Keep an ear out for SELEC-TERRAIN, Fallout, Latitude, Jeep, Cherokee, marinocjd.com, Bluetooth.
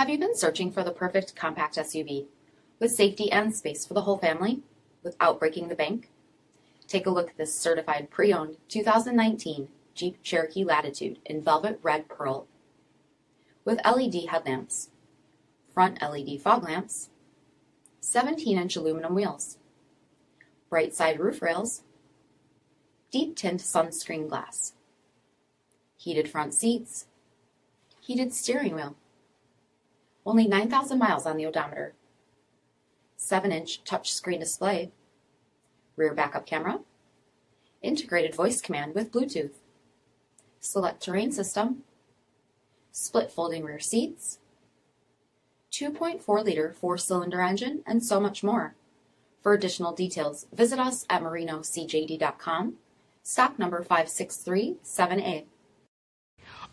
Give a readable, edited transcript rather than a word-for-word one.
Have you been searching for the perfect compact SUV with safety and space for the whole family without breaking the bank? Take a look at this certified pre-owned 2019 Jeep Cherokee Latitude in velvet red pearl with LED headlamps, front LED fog lamps, 17-inch aluminum wheels, bright side roof rails, deep tint sunscreen glass, heated front seats, heated steering wheel, only 9,000 miles on the odometer, 7-inch touchscreen display, rear backup camera, integrated voice command with Bluetooth, select terrain system, split folding rear seats, 2.4-liter 4-cylinder engine, and so much more. For additional details, visit us at marinocjd.com, stock number 5637A.